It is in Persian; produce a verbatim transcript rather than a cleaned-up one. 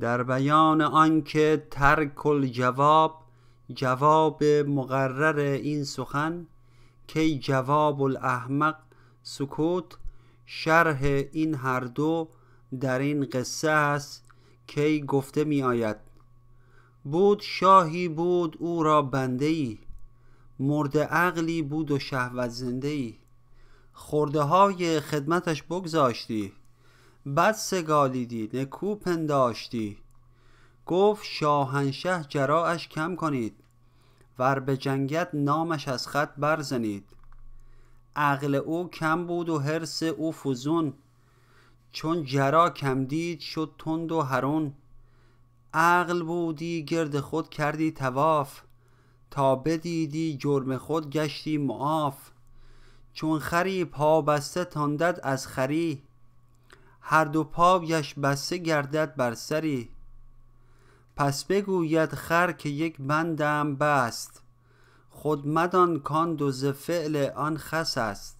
در بیان آنکه ترک الجواب جواب مقرر این سخن که جواب الاحمق سکوت، شرح این هر دو در این قصه است که گفته می آید: بود شاهی بود او را بنده ای، مرد عقلی بود و شهوت زنده ای. خرده های خدمتش بگذاشتی، بد سگالیدی نکو پنداشتی. گفت شاهنشه جراحش کم کنید، ور به جنگت نامش از خط برزنید. عقل او کم بود و حرص او فزون، چون جرا کم دید شد تند و هرون. عقل بودی گرد خود کردی تواف، تا بدیدی جرم خود گشتی معاف. چون خری پا بسته تاندد از خری، هر دو پایش بسته گردد بر سری. پس بگوید خر که یک بندم بست، خود مدان کان دوز فعل آن خس است.